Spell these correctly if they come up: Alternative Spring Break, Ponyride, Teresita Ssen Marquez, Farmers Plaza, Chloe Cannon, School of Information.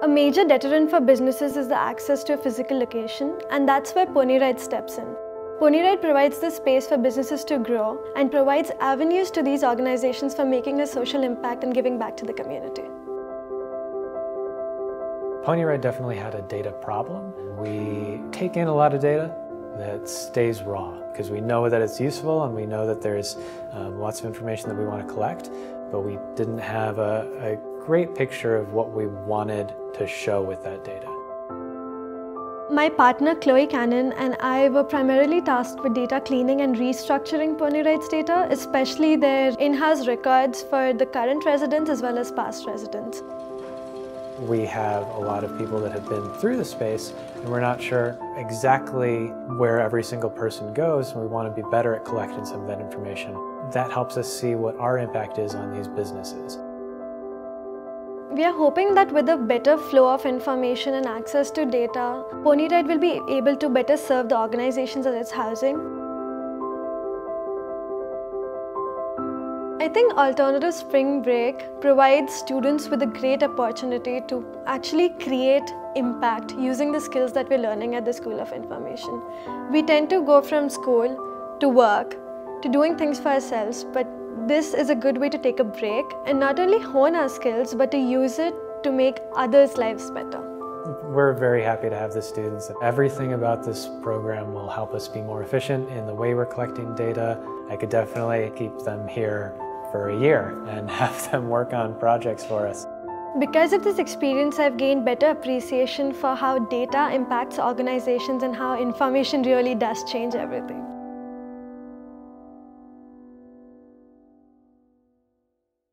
A major deterrent for businesses is the access to a physical location, and that's where Ponyride steps in. Ponyride provides the space for businesses to grow and provides avenues to these organizations for making a social impact and giving back to the community. Ponyride definitely had a data problem. We take in a lot of data that stays raw because we know that it's useful and we know that there's lots of information that we want to collect, but we didn't have a great picture of what we wanted to show with that data. My partner Chloe Cannon and I were primarily tasked with data cleaning and restructuring Ponyrite's data, especially their in-house records for the current residents as well as past residents. We have a lot of people that have been through the space and we're not sure exactly where every single person goes, and we want to be better at collecting some of that information. That helps us see what our impact is on these businesses. We are hoping that with a better flow of information and access to data, Ponyride will be able to better serve the organizations that it's housing. I think Alternative Spring Break provides students with a great opportunity to actually create impact using the skills that we're learning at the School of Information. We tend to go from school to work to doing things for ourselves, but this is a good way to take a break and not only hone our skills, but to use it to make others' lives better. We're very happy to have the students. Everything about this program will help us be more efficient in the way we're collecting data. I could definitely keep them here for a year and have them work on projects for us. Because of this experience, I've gained better appreciation for how data impacts organizations and how information really does change everything.